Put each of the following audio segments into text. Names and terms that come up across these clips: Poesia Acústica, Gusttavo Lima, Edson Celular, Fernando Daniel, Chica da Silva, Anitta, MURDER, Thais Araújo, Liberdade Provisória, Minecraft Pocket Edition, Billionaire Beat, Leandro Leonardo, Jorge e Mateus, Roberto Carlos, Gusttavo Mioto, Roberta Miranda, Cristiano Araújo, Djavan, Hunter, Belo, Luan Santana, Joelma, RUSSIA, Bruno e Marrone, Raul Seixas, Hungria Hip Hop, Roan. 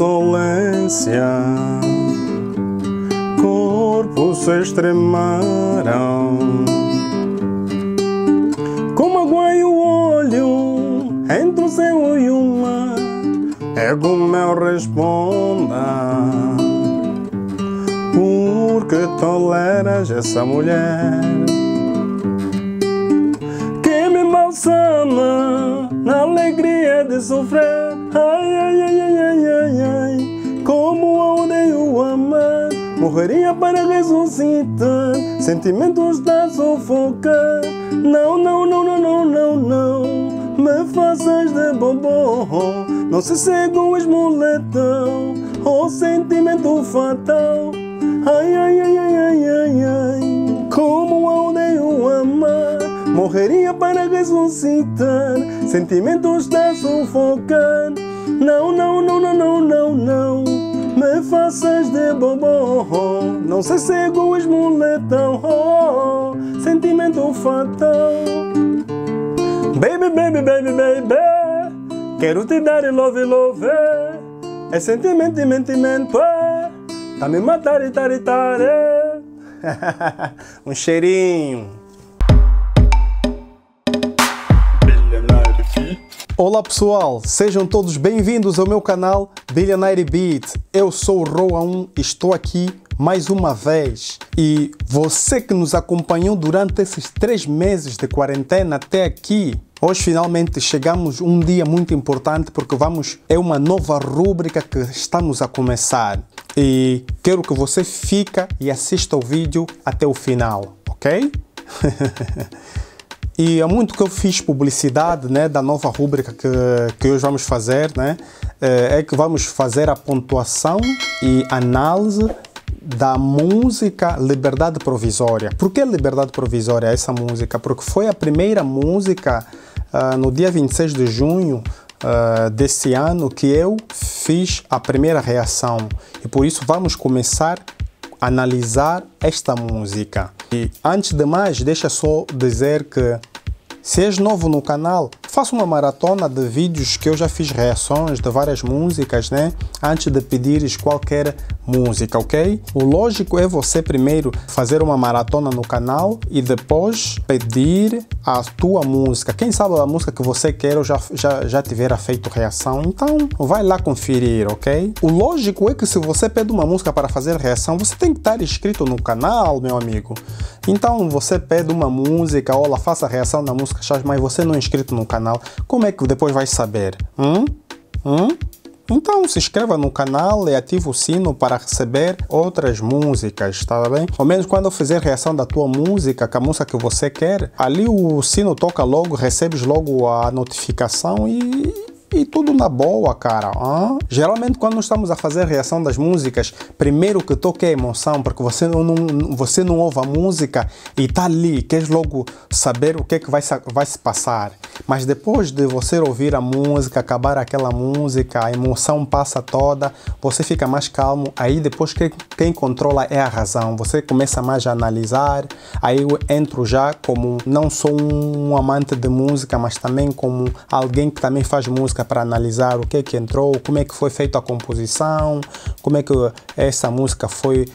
insolência, corpos se extremaram. Como aguei o olho entre o céu e o mar, é como eu responda, porque toleras essa mulher que me embalsama na alegria de sofrer. Ai, ai, ai, ai, ai, ai, ai, como eu odeio amar. Morreria para ressuscitar. Sentimentos da sufocar. Não, não, não, não, não, não, não me faças de bobo. Não se cego esmoletão, oh sentimento fatal. Ai, ai, ai, ai, ai, ai, ai, como eu odeio amar. Morreria para ressuscitar. Sentimentos da sufocar. Não, não, não, não, não, não, não me faças de bobo. Não sei se egoísmo letão, oh, sentimento fatal. Baby, baby, baby, baby, quero te dar love, love. É sentimento, sentimento, tá me matar e taritare. Um cheirinho. Olá pessoal, sejam todos bem-vindos ao meu canal Billionaire Beat. Eu sou o Roan e estou aqui mais uma vez. E você que nos acompanhou durante esses 3 meses de quarentena até aqui, hoje finalmente chegamos um dia muito importante, porque é uma nova rúbrica que estamos a começar. E quero que você fica e assista o vídeo até o final, ok? E é muito que eu fiz publicidade, né, da nova rúbrica que hoje vamos fazer, né? É que vamos fazer a pontuação e análise da música Liberdade Provisória. Por que Liberdade Provisória essa música? Porque foi a primeira música no dia 26 de junho desse ano que eu fiz a primeira reação. E por isso vamos começar a analisar esta música. E antes de mais, deixa só dizer que se és novo no canal, faça uma maratona de vídeos que eu já fiz reações de várias músicas, né? Antes de pedires qualquer música, ok? O lógico é você primeiro fazer uma maratona no canal e depois pedir a tua música. Quem sabe a música que você quer eu já tiver feito reação, então vai lá conferir, ok? O lógico é que se você pede uma música para fazer reação, você tem que estar inscrito no canal, meu amigo. Então você pede uma música, olha, faça reação na música, mas você não é inscrito no canal. Como é que depois vai saber? Então se inscreva no canal e ativa o sino para receber outras músicas, tá bem? Ao menos quando eu fizer reação da tua música, com a música que você quer, ali o sino toca logo, recebes logo a notificação e tudo na boa, cara. Geralmente quando nós estamos a fazer reação das músicas, primeiro que toca é a emoção, porque você não ouve a música e tá ali, queres logo saber o que é que vai se passar. Mas depois de você ouvir a música, acabar aquela música, a emoção passa toda, você fica mais calmo, aí depois quem controla é a razão, você começa mais a analisar, aí eu entro já como não só um amante de música, mas também como alguém que também faz música, para analisar o que é que entrou, como é que foi feita a composição, como é que essa música foi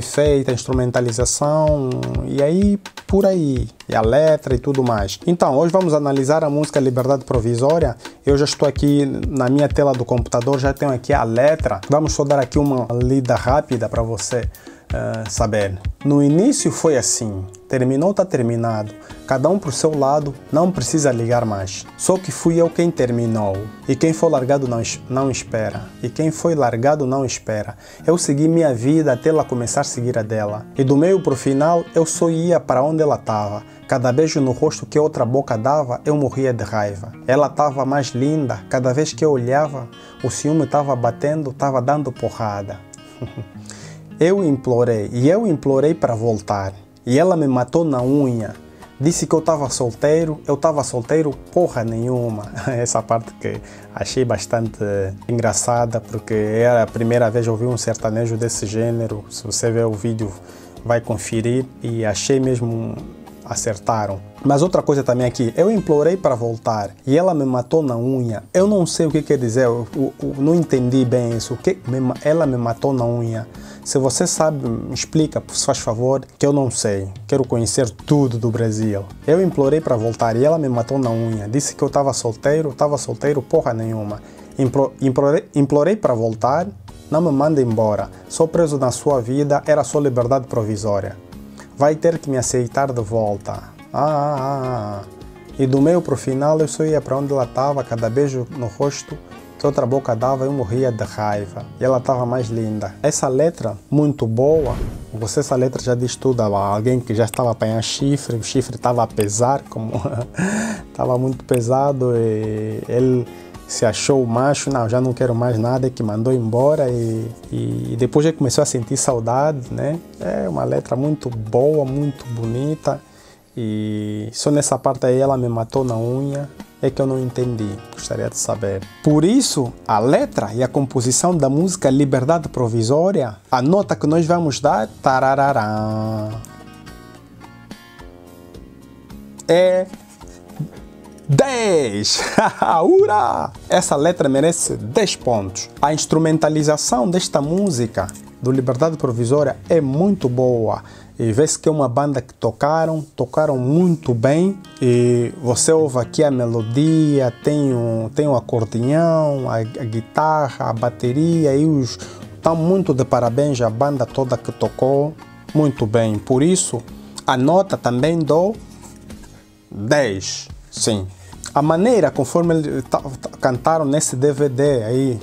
feita, a instrumentalização e aí por aí, e a letra e tudo mais. Então hoje vamos analisar a música Liberdade Provisória. Eu já estou aqui na minha tela do computador, já tenho aqui a letra. Vamos só dar aqui uma lida rápida para você saber. No início foi assim, terminou, tá terminado, cada um pro seu lado, não precisa ligar mais. Só que fui eu quem terminou, e quem foi largado não espera, e quem foi largado não espera. Eu segui minha vida até ela começar a seguir a dela, e do meio pro final eu só ia para onde ela tava. Cada beijo no rosto que outra boca dava, eu morria de raiva. Ela tava mais linda, cada vez que eu olhava, o ciúme tava batendo, tava dando porrada. Eu implorei para voltar, e ela me matou na unha. Disse que eu tava solteiro porra nenhuma. Essa parte que achei bastante engraçada, porque era a primeira vez que ouvi um sertanejo desse gênero. Se você ver o vídeo, vai conferir. E achei mesmo acertaram. Mas outra coisa também aqui, eu implorei para voltar e ela me matou na unha. Eu não sei o que quer dizer, eu não entendi bem isso. Ela me matou na unha. Se você sabe, me explica, se faz favor, que eu não sei. Quero conhecer tudo do Brasil. Eu implorei para voltar e ela me matou na unha. Disse que eu estava solteiro porra nenhuma. Implorei para voltar, não me manda embora. Sou preso na sua vida, era só liberdade provisória. Vai ter que me aceitar de volta. E do meio pro final eu só ia para onde ela estava, cada beijo no rosto que outra boca dava, eu morria de raiva. E ela estava mais linda. Essa letra, muito boa. Você, essa letra já diz tudo. Alguém que já estava a apanhar chifre, o chifre estava a pesar, como estava muito pesado, e ele se achou macho, não, já não quero mais nada, que mandou embora, e depois já começou a sentir saudade, né? É uma letra muito boa, muito bonita, e só nessa parte aí ela me matou na unha, é que eu não entendi, gostaria de saber. Por isso, a letra e a composição da música Liberdade Provisória, a nota que nós vamos dar, tararará, é 10! Ura! Essa letra merece 10 pontos. A instrumentalização desta música do Liberdade Provisória é muito boa. E vê-se que é uma banda que tocaram muito bem. E você ouve aqui a melodia, tem o acordeão, a guitarra, a bateria. Estão muito de parabéns a banda toda que tocou muito bem. Por isso, a nota também dou 10. Sim. A maneira conforme eles cantaram nesse DVD aí,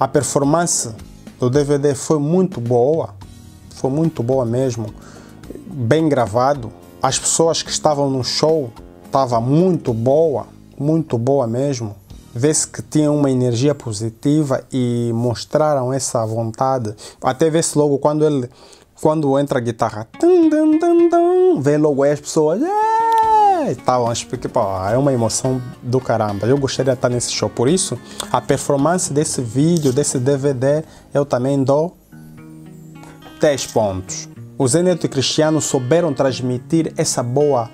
a performance do DVD foi muito boa mesmo, bem gravado. As pessoas que estavam no show estava muito boa mesmo. Vê-se que tinha uma energia positiva e mostraram essa vontade. Até vê-se logo quando entra a guitarra, vê logo aí as pessoas. É uma emoção do caramba. Eu gostaria de estar nesse show. Por isso, a performance desse vídeo, desse DVD, eu também dou 10 pontos. O Zé Neto e Cristiano souberam transmitir essa boa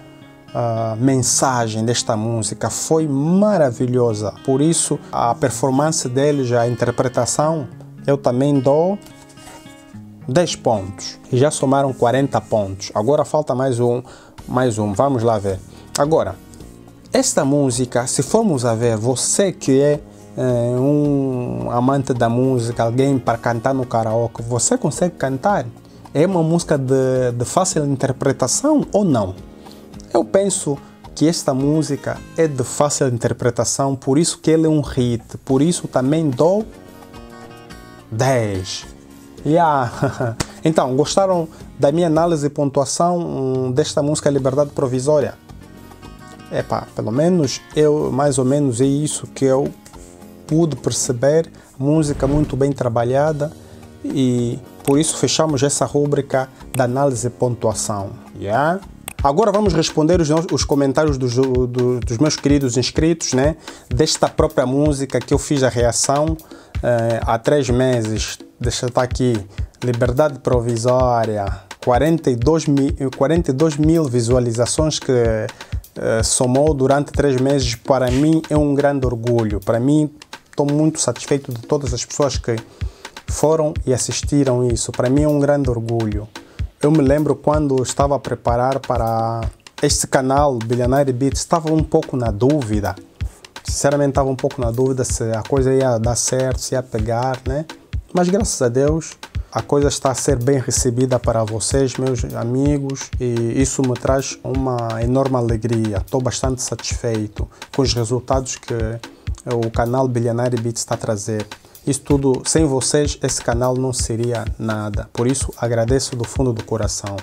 mensagem desta música. Foi maravilhosa. Por isso, a performance deles, a interpretação, eu também dou 10 pontos. E já somaram 40 pontos. Agora falta mais um. Vamos lá ver. Agora, esta música, se formos a ver, você que é um amante da música, alguém para cantar no karaoke, você consegue cantar? É uma música de fácil interpretação ou não? Eu penso que esta música é de fácil interpretação, por isso que ela é um hit, por isso também dou 10. Yeah. Então, gostaram da minha análise e pontuação desta música Liberdade Provisória? Epá, pelo menos mais ou menos é isso que eu pude perceber. Música muito bem trabalhada, e por isso fechamos essa rúbrica da análise e pontuação. Yeah? Agora vamos responder os comentários dos meus queridos inscritos, né? Desta própria música que eu fiz a reação há 3 meses. Deixa eu estar aqui. Liberdade Provisória. 42 mil visualizações que somou durante 3 meses. Para mim é um grande orgulho. Para mim, estou muito satisfeito de todas as pessoas que foram e assistiram isso. Para mim é um grande orgulho. Eu me lembro quando estava a preparar para este canal Billionaire Beat, estava um pouco na dúvida. Sinceramente estava um pouco na dúvida se a coisa ia dar certo, se ia pegar, né? Mas graças a Deus a coisa está a ser bem recebida para vocês, meus amigos, e isso me traz uma enorme alegria. Estou bastante satisfeito com os resultados que o canal Billionaire Beat está a trazer. Isso tudo, sem vocês, esse canal não seria nada. Por isso, agradeço do fundo do coração.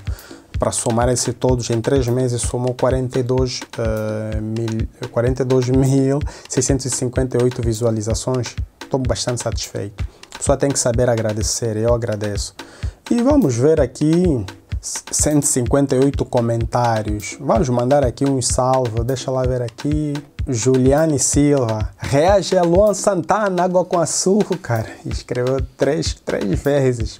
Para somar esse todos, em 3 meses, somou 42.658 visualizações. Estou bastante satisfeito. Só tem que saber agradecer, eu agradeço. E vamos ver aqui 158 comentários. Vamos mandar aqui um salve, deixa lá ver aqui. Juliane Silva, reage a Luan Santana, água com açúcar. Escreveu 3 vezes.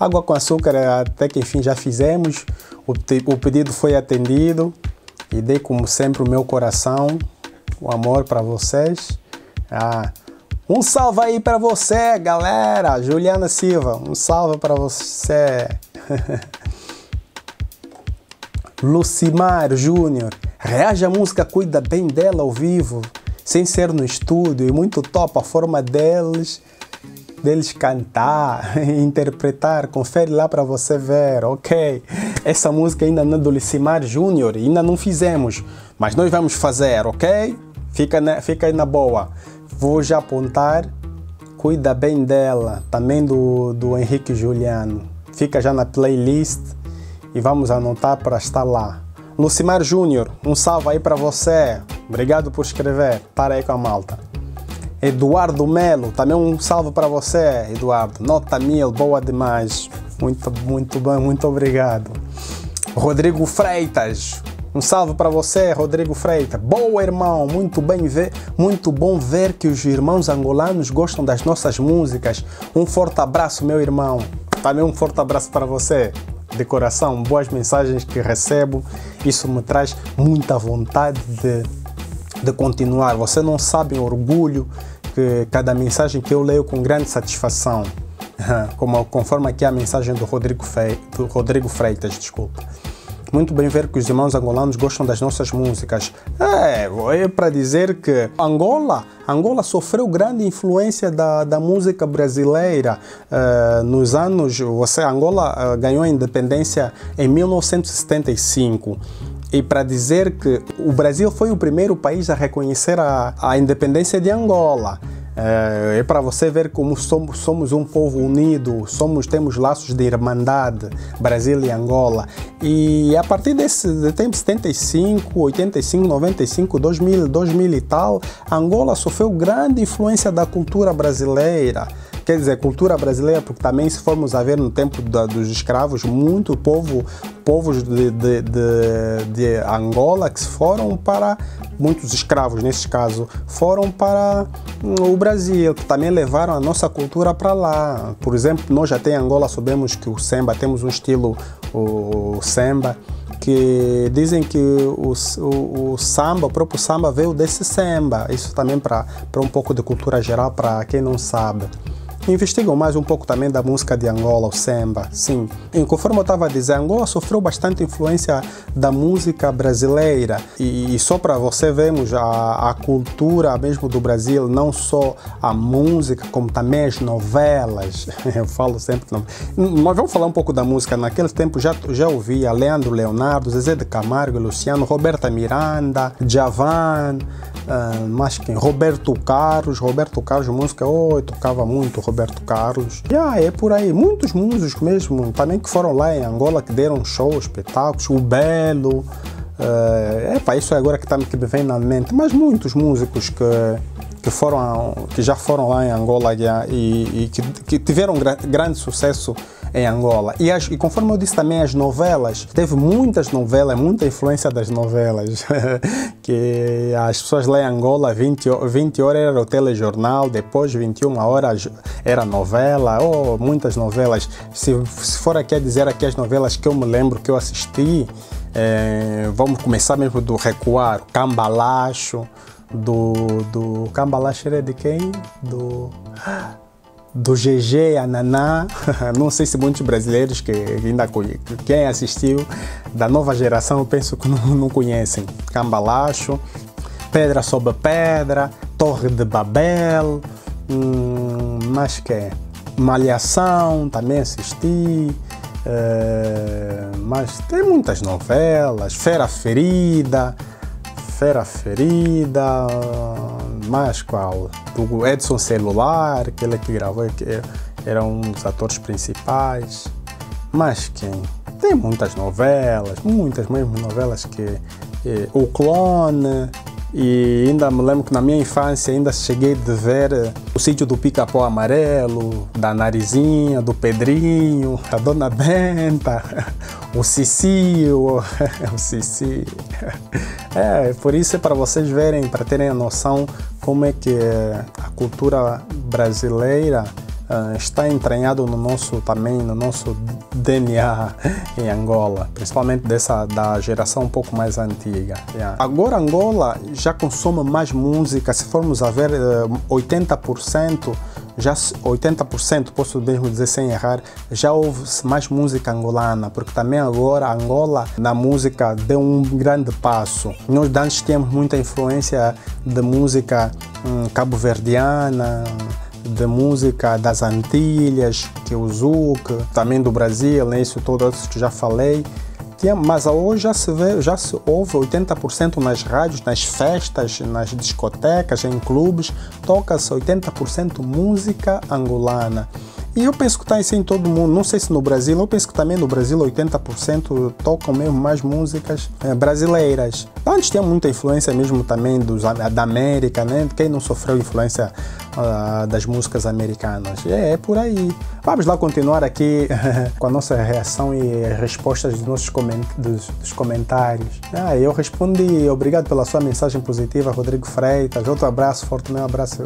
Água com açúcar até que enfim já fizemos. O pedido foi atendido e dei, como sempre, o meu coração, o amor para vocês. Um salve aí para você, galera! Juliana Silva, um salve para você! Lucimar Júnior, reage à música, cuida bem dela ao vivo, sem ser no estúdio, e muito top a forma deles cantar e interpretar. Confere lá para você ver, ok? Essa música ainda não é do Lucimar Júnior, ainda não fizemos, mas nós vamos fazer, ok? Fica aí na boa. Vou já apontar, cuida bem dela, também do Henrique e Juliano. Fica já na playlist e vamos anotar para estar lá. Lucimar Júnior, um salve aí para você. Obrigado por escrever, estar aí com a malta. Eduardo Melo, também um salve para você, Eduardo. Nota 1000, boa demais. Muito bem, muito obrigado. Rodrigo Freitas, um salve para você, Rodrigo Freitas. Boa, irmão, muito bom ver que os irmãos angolanos gostam das nossas músicas. Um forte abraço, meu irmão. Também um forte abraço para você. De coração, boas mensagens que recebo, isso me traz muita vontade de continuar. Você não sabe o orgulho que cada mensagem que eu leio com grande satisfação, conforme aqui a mensagem do Rodrigo Freitas, desculpa. Muito bem ver que os irmãos angolanos gostam das nossas músicas. É para dizer que Angola sofreu grande influência da música brasileira. Nos anos... Angola ganhou a independência em 1975. E para dizer que o Brasil foi o primeiro país a reconhecer a independência de Angola. É para você ver como somos um povo unido, temos laços de irmandade, Brasil e Angola. E a partir desse tempo, 75, 85, 95, 2000, 2000 e tal, Angola sofreu grande influência da cultura brasileira. Quer dizer, cultura brasileira, porque também, se formos a ver, no tempo dos escravos, muito povos de Angola que foram para... Muitos escravos, nesse caso, foram para o Brasil, que também levaram a nossa cultura para lá. Por exemplo, nós até em Angola sabemos que o samba, temos um estilo, o samba, que dizem que o samba, o próprio samba veio desse samba. Isso também para um pouco de cultura geral, para quem não sabe. Investigam mais um pouco também da música de Angola, o samba, sim. E conforme eu estava a dizer, Angola sofreu bastante influência da música brasileira. E só para você vermos a cultura mesmo do Brasil, não só a música, como também as novelas. Eu falo sempre... Nós vamos falar um pouco da música. Naquele tempo já ouvia Leandro Leonardo, Zezé de Camargo e Luciano, Roberta Miranda, Djavan, mas quem? Roberto Carlos, música, eu tocava muito Roberto Carlos. É por aí, muitos músicos mesmo, também que foram lá em Angola, que deram shows, espetáculos, o Belo, isso é agora que me vem na mente, mas muitos músicos que já foram lá em Angola e que tiveram grande sucesso em Angola. E conforme eu disse também, as novelas, teve muitas novelas, muita influência das novelas, que as pessoas lá em Angola, 20 horas era o telejornal, depois 21 horas era novela, ou muitas novelas. Se for aqui a dizer aqui as novelas que eu me lembro, que eu assisti, vamos começar mesmo do recuar, Cambalacho, do Cambalacho era de quem? Do GG, a Naná, não sei se muitos brasileiros que ainda conhecem, quem assistiu da nova geração, eu penso que não conhecem. Cambalacho, Pedra sobre Pedra, Torre de Babel, mas que é? Malhação, também assisti, mas tem muitas novelas, Fera Ferida, mais qual? Do Edson Celular, aquele que gravou, que era um dos atores principais. Mas quem? Tem muitas novelas, muitas mesmo novelas que... O Clone, e ainda me lembro que na minha infância ainda cheguei de ver O Sítio do Pica-Pau Amarelo, da Narizinha, do Pedrinho, da Dona Benta, o Cici, o Cici. Por isso é para vocês verem, para terem a noção como é que a cultura brasileira está entranhado no nosso, também no nosso DNA em Angola, principalmente dessa da geração um pouco mais antiga. Agora Angola já consome mais música, se formos a ver 80%, já 80%, posso mesmo dizer sem errar, já ouve-se mais música angolana, porque também agora Angola na música deu um grande passo. Nós antes tínhamos muita influência de música cabo-verdiana, de música das Antilhas, que é o zouk, também do Brasil, né? Isso tudo que já falei. Mas hoje já se vê, já se ouve 80% nas rádios, nas festas, nas discotecas, em clubes, toca-se 80% música angolana. E eu penso que está assim em todo mundo, não sei se no Brasil, eu penso que também no Brasil 80% tocam mesmo mais músicas brasileiras. Antes tinha muita influência mesmo também da América, né? Quem não sofreu influência das músicas americanas? É por aí. Vamos lá continuar aqui com a nossa reação e respostas dos nossos comentários. Ah, eu respondi, obrigado pela sua mensagem positiva, Rodrigo Freitas. Outro abraço forte, meu abraço.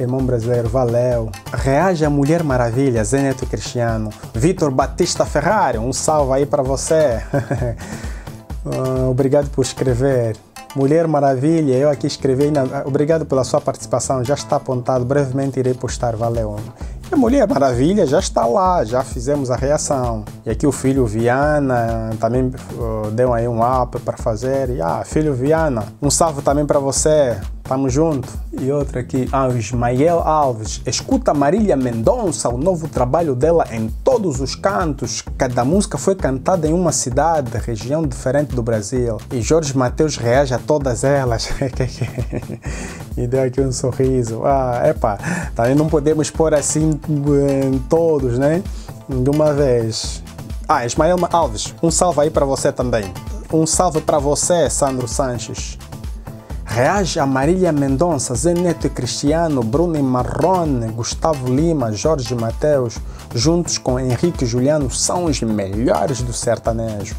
Irmão brasileiro, valeu. Reage a Mulher Maravilha, Zé Neto e Cristiano. Vitor Batista Ferrari, um salve aí para você. Obrigado por escrever. Mulher Maravilha, eu aqui escrevi. Obrigado pela sua participação, já está apontado. Brevemente irei postar, valeu. E a Mulher Maravilha já está lá, já fizemos a reação. E aqui o Filho Viana também deu aí um up para fazer. E, Filho Viana, um salve também para você. Tamo junto. E outra aqui, o Ismael Alves. Escuta Marília Mendonça, o novo trabalho dela em todos os cantos. Cada música foi cantada em uma cidade, região diferente do Brasil. E Jorge Mateus reage a todas elas. E deu aqui um sorriso. Também não podemos pôr assim em todos, né? De uma vez. Ismael Alves, um salve aí para você também. Um salve para você, Sandro Sanches. Reage a Marília Mendonça, Zé Neto e Cristiano, Bruno e Marrone, Gusttavo Lima, Jorge e Mateus, juntos com Henrique e Juliano, são os melhores do sertanejo.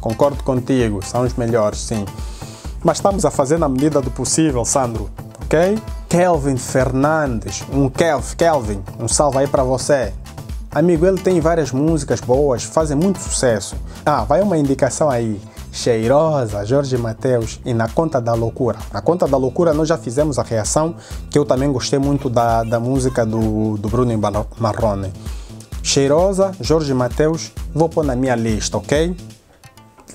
Concordo contigo, são os melhores, sim. Mas estamos a fazer na medida do possível, Sandro, ok? Kelvin Fernandes, Kelvin, um salve aí para você. Amigo, ele tem várias músicas boas, fazem muito sucesso. Vai uma indicação aí. Cheirosa, Jorge e Mateus e Na Conta da Loucura. Na Conta da Loucura nós já fizemos a reação, que eu também gostei muito da música do Bruno e Marrone. Cheirosa, Jorge e Mateus, vou pôr na minha lista, ok?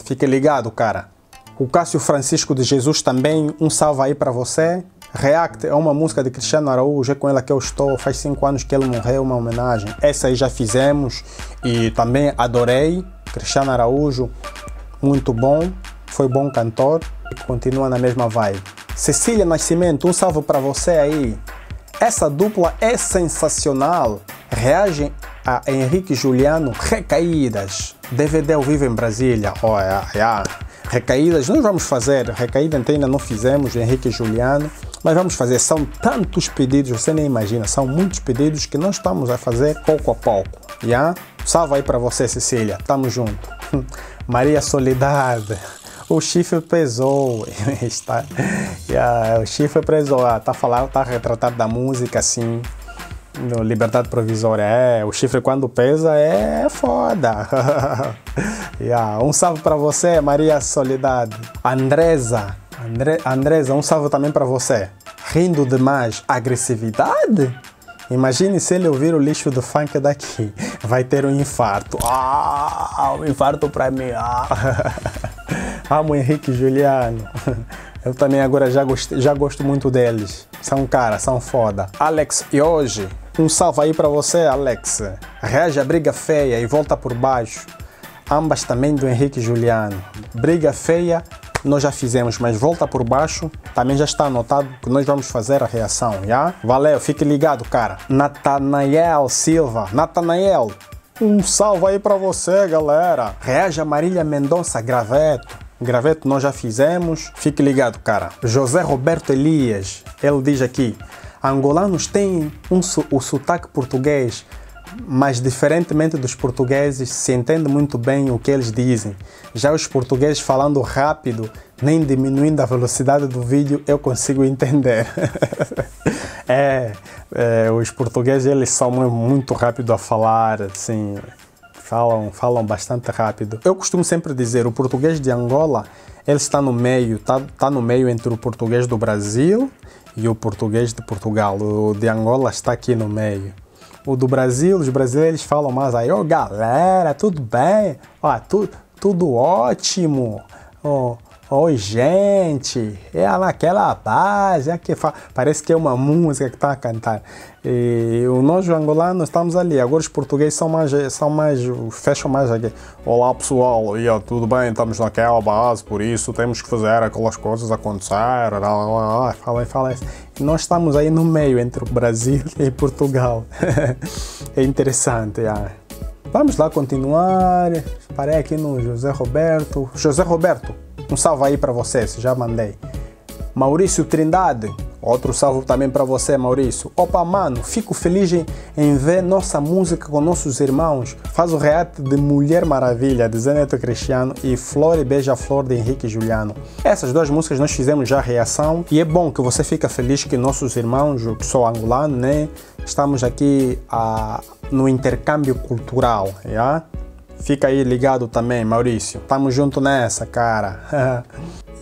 Fique ligado, cara. O Cássio Francisco de Jesus também, um salve aí para você. React é uma música de Cristiano Araújo, é com ela que eu estou, faz 5 anos que ele morreu, uma homenagem. Essa aí já fizemos e também adorei, Cristiano Araújo. Muito bom, foi bom cantor e continua na mesma vibe. Cecília Nascimento, um salve para você aí. Essa dupla é sensacional. Reagem a Henrique e Juliano, Recaídas. DVD ao vivo em Brasília. Recaídas, nós vamos fazer. Recaída ainda não fizemos, Henrique e Juliano. Mas vamos fazer, são tantos pedidos, você nem imagina, são muitos pedidos que nós estamos a fazer pouco a pouco. Salve aí para você, Cecília, tamo junto. Maria Soledade, o chifre pesou. O chifre pesou. Tá retratado da música assim, no Liberdade Provisória. O chifre quando pesa é foda. Um salve para você, Maria Soledade. Andresa, um salve também para você. Rindo demais, agressividade? Imagine se ele ouvir o lixo do funk daqui, vai ter um infarto. Um infarto pra mim. Amo Henrique e Juliano. Eu também agora já gosto muito deles. São cara, são foda. Alex e hoje, um salve aí pra você, Alex. Reage a Briga Feia e Volta por Baixo. Ambas também do Henrique e Juliano. Briga Feia nós já fizemos, mas Volta por Baixo também já está anotado que nós vamos fazer a reação, já? Valeu, fique ligado, cara. Natanael Silva, Natanael, um salve aí pra você, galera. Reage a Marília Mendonça, Graveto nós já fizemos, fique ligado, cara. José Roberto Elias, ele diz aqui, angolanos têm o sotaque português, mas diferentemente dos portugueses, se entende muito bem o que eles dizem. Já os portugueses falando rápido, nem diminuindo a velocidade do vídeo, eu consigo entender. Os portugueses, eles são muito rápidos a falar, assim, falam bastante rápido. Eu costumo sempre dizer, o português de Angola, ele está no meio, está no meio entre o português do Brasil e o português de Portugal. O de Angola está aqui no meio. O do Brasil, os brasileiros falam mais aí, ô galera, tudo bem? Ó, tudo ótimo. Ó, oi gente, é naquela base, é que parece que é uma música que está a cantar. E nós, os angolanos, estamos ali. Agora os portugueses fecham mais aqui. Olá pessoal, e, ó, tudo bem? Estamos naquela base, por isso temos que fazer aquelas coisas acontecer. Fala. Nós estamos aí no meio entre o Brasil e Portugal. É interessante, é. Vamos lá continuar. Parei aqui no José Roberto. José Roberto, um salve aí para você, já mandei. Maurício Trindade, outro salve também para você, Maurício. Opa, mano, fico feliz em ver nossa música com nossos irmãos. Faz o react de Mulher Maravilha, de Zé Neto e Cristiano, e Flor e Beija-Flor, de Henrique e Juliano. Essas duas músicas nós fizemos já a reação, e é bom que você fica feliz que nossos irmãos, que sou angolano, né? Estamos aqui no intercâmbio cultural, yeah? Fica aí ligado também, Maurício. Tamo junto nessa, cara.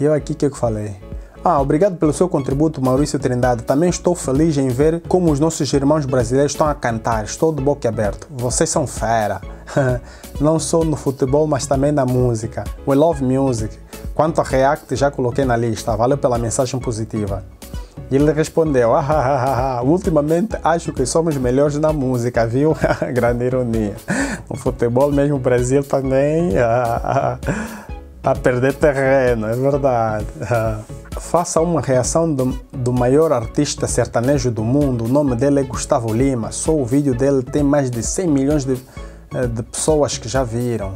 E eu aqui, o que eu falei? Ah, obrigado pelo seu contributo, Maurício Trindade. Também estou feliz em ver como os nossos irmãos brasileiros estão a cantar. Estou de boca aberta. Vocês são fera. Não só no futebol, mas também na música. We love music. Quanto a react, já coloquei na lista. Valeu pela mensagem positiva. E ele respondeu, ultimamente acho que somos melhores na música, viu? Grande ironia. No futebol mesmo, o Brasil também a perder terreno, é verdade. Faça uma reação do maior artista sertanejo do mundo, o nome dele é Gusttavo Lima. Só o vídeo dele tem mais de 100 milhões de pessoas que já viram.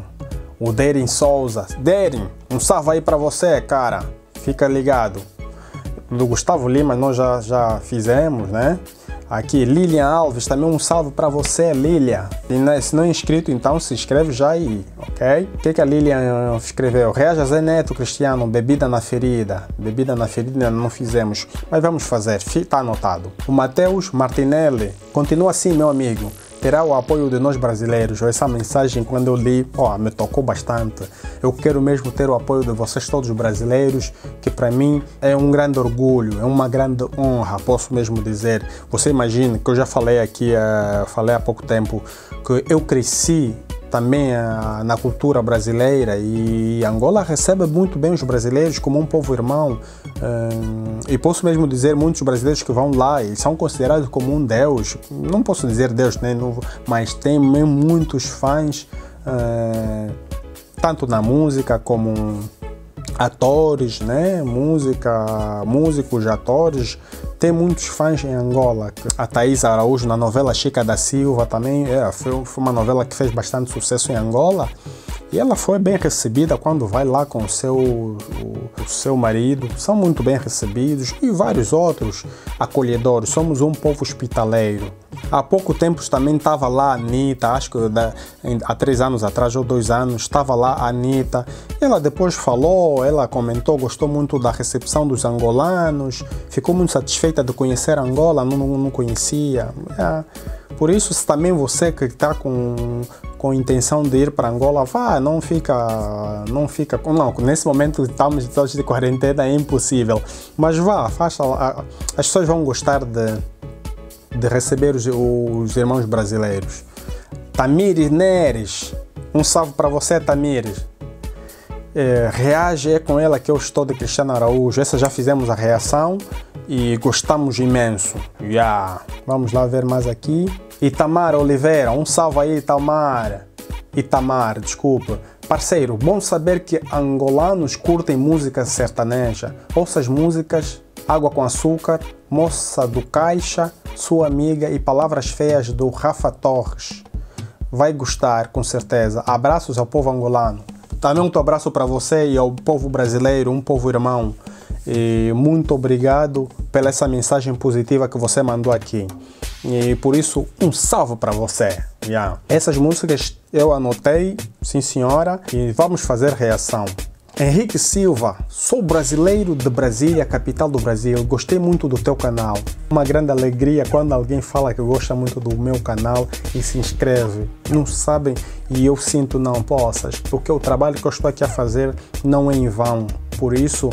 O Derin Souza. Derin, um salve aí pra você, cara. Fica ligado. Do Gusttavo Lima nós já fizemos, né? Aqui, Lilian Alves, também um salve para você, Lilian. E se não é inscrito, então se inscreve já aí, ok? O que a Lilian escreveu? Reaja Zé Neto, Cristiano, bebida na ferida. Bebida na ferida não fizemos, mas vamos fazer, tá anotado. O Matheus Martinelli, continua assim, meu amigo. Terá o apoio de nós brasileiros. Essa mensagem, quando eu li, me tocou bastante. Eu quero mesmo ter o apoio de vocês todos brasileiros, que para mim é um grande orgulho, é uma grande honra, posso mesmo dizer. Você imagina que eu já falei aqui, falei há pouco tempo, que eu cresci também na cultura brasileira, e Angola recebe muito bem os brasileiros como um povo irmão, e posso mesmo dizer, muitos brasileiros que vão lá e são considerados como um deus, não posso dizer deus, né, mas tem muitos fãs, tanto na música como atores, né? Músicos, atores, tem muitos fãs em Angola. A Thais Araújo na novela Chica da Silva também foi uma novela que fez bastante sucesso em Angola, e ela foi bem recebida quando vai lá com o seu marido, são muito bem recebidos, e vários outros acolhedores, somos um povo hospitaleiro. Há pouco tempo também estava lá a Anitta, acho que há 3 anos atrás ou 2 anos, estava lá a Anitta. Ela depois falou, ela comentou, gostou muito da recepção dos angolanos, ficou muito satisfeita de conhecer Angola, não conhecia. Por isso, se também você que está com intenção de ir para Angola, vá, não fica, não, nesse momento estamos de quarentena, é impossível, mas vá, faça, as pessoas vão gostar de receber os irmãos brasileiros. Tamires Neres, um salve para você, Tamires. Reage, é com ela que eu estou, de Cristiano Araújo. Essa já fizemos a reação e gostamos imenso. Vamos lá ver mais aqui. Itamar Oliveira, um salve aí, Itamar, desculpa. Parceiro, bom saber que angolanos curtem música sertaneja. Ouça as músicas Água com Açúcar, Moça do Caixa, Sua Amiga e Palavras Feias, do Rafa Torres. Vai gostar, com certeza. Abraços ao povo angolano. Também um abraço para você e ao povo brasileiro, um povo irmão. E muito obrigado pela essa mensagem positiva que você mandou aqui. E por isso, um salve para você. Yeah. Essas músicas eu anotei, sim senhora, e vamos fazer reação. Henrique Silva, sou brasileiro de Brasília, capital do Brasil, gostei muito do teu canal. Uma grande alegria quando alguém fala que gosta muito do meu canal e se inscreve. Não sabem, e eu sinto não possas, porque o trabalho que eu estou aqui a fazer não é em vão. Por isso,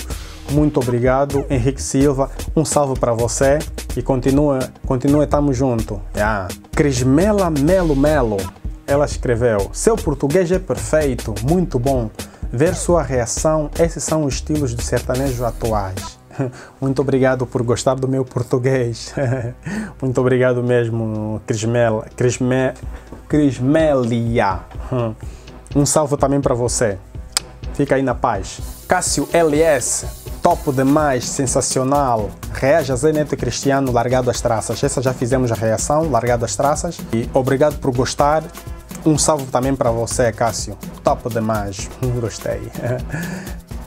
muito obrigado, Henrique Silva, um salve para você e continua, tamo junto. Yeah. Crismela Melo Melo, ela escreveu, seu português é perfeito, muito bom. Ver sua reação, esses são os estilos de sertanejo atuais. Muito obrigado por gostar do meu português. Muito obrigado mesmo, Crismelia. Um salve também para você. Fica aí na paz. Cássio LS, topo demais, sensacional. Reage a Zé Neto e Cristiano, largado as traças. Essa já fizemos a reação, largado as traças. E obrigado por gostar. Um salve também para você, Cássio. Top demais. Gostei.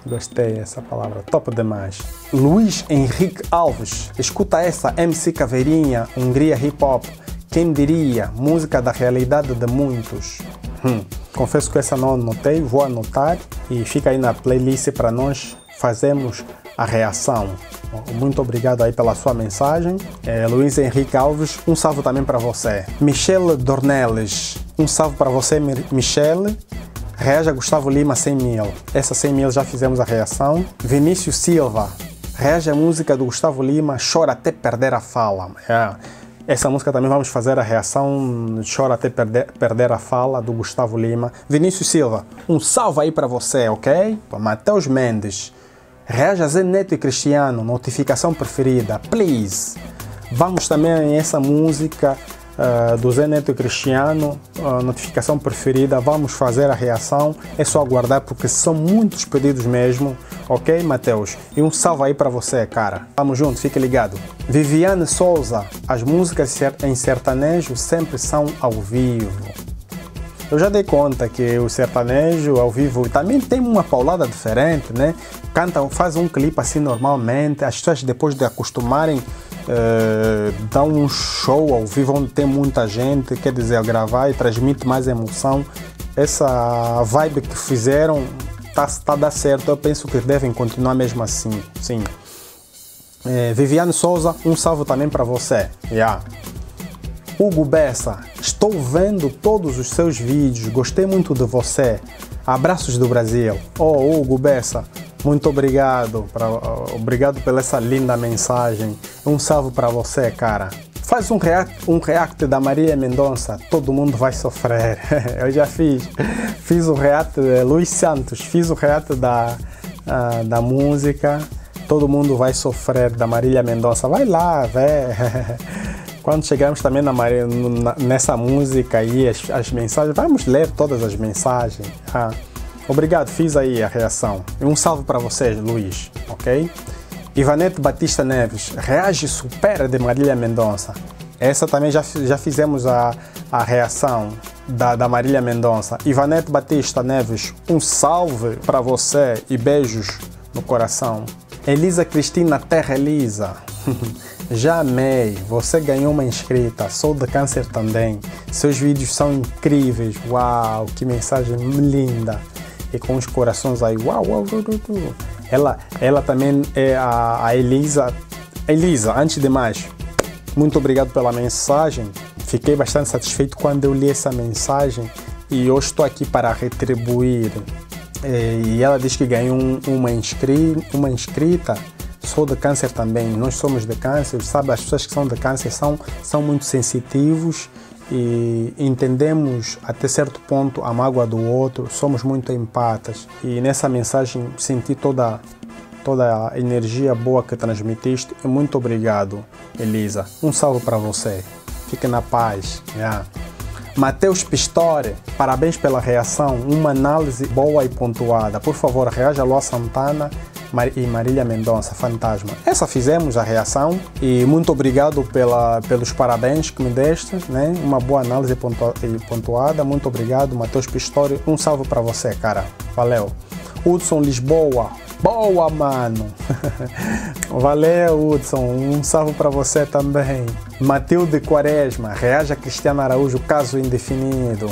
Gostei essa palavra. Top demais. Luiz Henrique Alves. Escuta essa, MC Caveirinha, Hungria Hip Hop. Quem diria? Música da realidade de muitos. Confesso que essa não anotei. Vou anotar e fica aí na playlist para nós fazermos a reação. Muito obrigado aí pela sua mensagem. Luiz Henrique Alves, um salve também para você. Michelle Dornelles. Um salve para você, Michelle. Reage a Gusttavo Lima, 100 mil. Essa 100 mil já fizemos a reação. Vinícius Silva. Reage a música do Gusttavo Lima, Chora Até Perder a Fala. É. Essa música também vamos fazer a reação, Chora Até Perder a Fala, do Gusttavo Lima. Vinícius Silva, um salve aí para você, ok? Matheus Mendes. Reage a Zé Neto e Cristiano, notificação preferida, please. Vamos também em essa música... do Zé Neto e Cristiano, notificação preferida, vamos fazer a reação, é só aguardar porque são muitos pedidos mesmo, ok, Mateus? E um salve aí para você, cara. Tamo junto, fique ligado. Viviane Souza, as músicas em sertanejo sempre são ao vivo. Eu já dei conta que o sertanejo ao vivo também tem uma paulada diferente, né? Canta, faz um clipe assim normalmente, as pessoas depois de acostumarem dá um show ao vivo onde tem muita gente, quer dizer, gravar e transmite mais emoção. Essa vibe que fizeram tá dá certo, eu penso que devem continuar mesmo assim, sim. Viviane Souza, um salve também para você. Yeah. Hugo Bessa, estou vendo todos os seus vídeos, gostei muito de você, abraços do Brasil. Oh, Hugo Bessa, muito obrigado, obrigado pela essa linda mensagem. Um salve para você, cara. Faz um react da Marília Mendonça, todo mundo vai sofrer. Eu já fiz o react de Luiz Santos, fiz o react da música Todo Mundo Vai Sofrer, da Marília Mendonça. Vai lá, véi. Quando chegarmos também nessa música aí, as mensagens, vamos ler todas as mensagens. Ah. Obrigado, fiz aí a reação. Um salve para vocês, Luiz, ok? Ivanete Batista Neves, reage supera de Marília Mendonça. Essa também já fizemos a reação da Marília Mendonça. Ivanete Batista Neves, um salve para você e beijos no coração. Elisa Cristina Terra Elisa. Já amei, você ganhou uma inscrita, sou de Câncer também. Seus vídeos são incríveis, uau, que mensagem linda. E com os corações aí, uau, uau, uau, uau. Ela também é a Elisa. Elisa, antes de mais, muito obrigado pela mensagem. Fiquei bastante satisfeito quando eu li essa mensagem e hoje estou aqui para retribuir. E ela diz que ganhou uma inscrita. Sou de Câncer também, nós somos de Câncer, sabe, as pessoas que são de Câncer são muito sensitivos e entendemos até certo ponto a mágoa do outro, somos muito empatas e nessa mensagem senti toda a energia boa que transmitiste e muito obrigado, Elisa, um salve para você, fique na paz. Yeah. Matheus Pistore, parabéns pela reação, uma análise boa e pontuada, por favor reaja a Luan Santana e Marília Mendonça, Fantasma. Essa fizemos a reação e muito obrigado pelos parabéns que me deste, né? Uma boa análise pontuada, muito obrigado, Matheus Pistori, um salve para você, cara, valeu. Hudson Lisboa, Boa, mano! Valeu, Hudson. Um salve para você também. Matilde Quaresma. Reage a Cristiano Araújo, caso indefinido.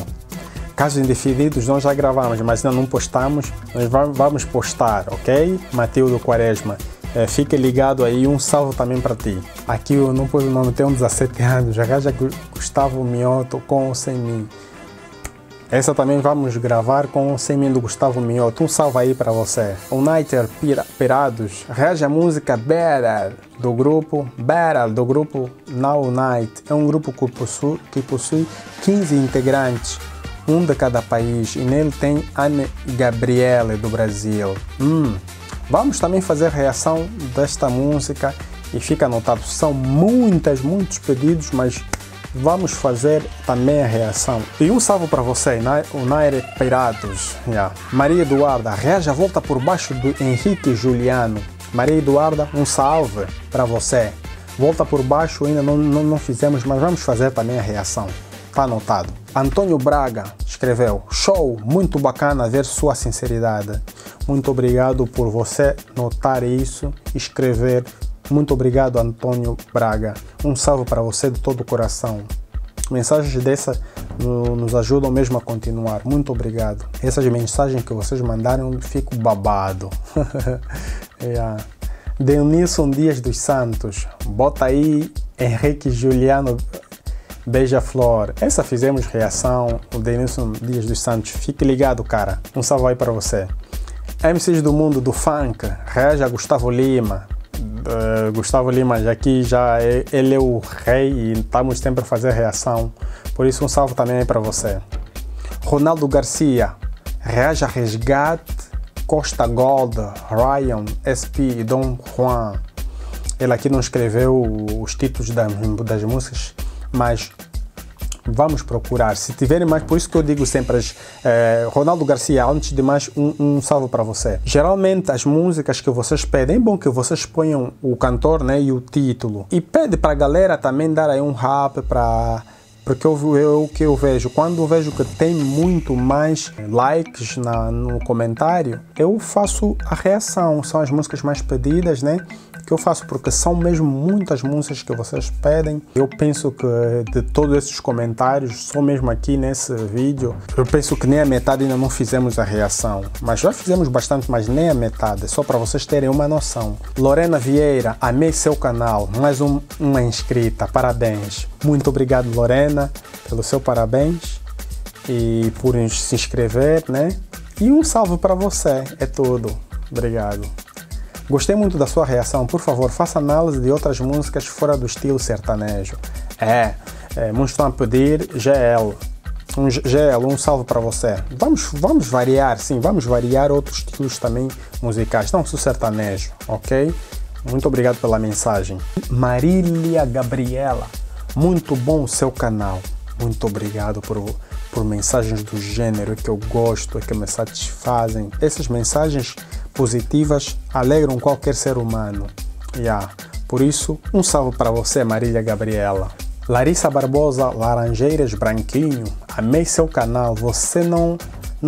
Casos indefinidos nós já gravamos, mas ainda não postamos. Nós vamos postar, ok? Matilde Quaresma. É, fique ligado aí, um salve também para ti. Aqui eu não pus o nome, tenho 17 anos, já Gusttavo Mioto com ou sem mim. Essa também vamos gravar com ou sem mim do Gusttavo Mioto, um salve aí para você. O Niter Pirados, reage a música Better, do grupo Now Night. É um grupo que possui 15 integrantes, um de cada país, e nele tem Anne Gabriele do Brasil. Vamos também fazer reação desta música e fica anotado, são muitos pedidos, mas vamos fazer também a reação. E um salve para você, o Naire Pirados. Maria Eduarda, reage a volta por baixo do Henrique e Juliano. Maria Eduarda, um salve para você. Volta por baixo ainda não fizemos, mas vamos fazer também a reação. Tá anotado. Antônio Braga escreveu, show, muito bacana ver sua sinceridade. Muito obrigado por você notar isso, escrever. Muito obrigado, Antônio Braga. Um salve para você de todo o coração. Mensagens dessas nos ajudam mesmo a continuar. Muito obrigado. Essas mensagens que vocês mandaram, eu fico babado. Denilson Dias dos Santos. Bota aí, Henrique Juliano... Beija-Flor, essa fizemos reação, o Denilson Dias dos Santos, fique ligado, cara, um salve aí para você. MCs do mundo do funk, reage a Gusttavo Lima. Gusttavo Lima aqui, ele é o rei e estamos sempre a fazer reação, por isso um salve também aí para você. Ronaldo Garcia, reage a Resgate, Costa Gold, Ryan, SP e Dom Juan. Ele aqui não escreveu os títulos das músicas, mas vamos procurar, se tiverem mais, por isso que eu digo sempre, Ronaldo Garcia, antes de mais, um salve para você. Geralmente as músicas que vocês pedem, é bom que vocês ponham o cantor, né, e o título, e pede para a galera também dar aí um rap, porque eu vejo, quando eu vejo que tem muito mais likes no comentário, eu faço a reação, são as músicas mais pedidas, né, que eu faço, porque são mesmo muitas músicas que vocês pedem. Eu penso que de todos esses comentários, só mesmo aqui nesse vídeo, eu penso que nem a metade ainda não fizemos a reação, mas já fizemos bastante, mas nem a metade, só para vocês terem uma noção. Lorena Vieira, amei seu canal, mais uma inscrita, parabéns. Muito obrigado, Lorena, pelo seu parabéns e por se inscrever, né? E um salve para você, é tudo. Obrigado. Gostei muito da sua reação, por favor, faça análise de outras músicas fora do estilo sertanejo. Muitos estão a pedir GL, um salve para você. Vamos variar, sim, vamos variar outros estilos também musicais, não só sertanejo, ok? Muito obrigado pela mensagem. Marília Gabriela, muito bom o seu canal, muito obrigado por mensagens do gênero que eu gosto, que me satisfazem. Essas mensagens positivas alegram qualquer ser humano. Por isso, um salve para você, Marília Gabriela. Larissa Barbosa, Laranjeiras Branquinho, amei seu canal, você não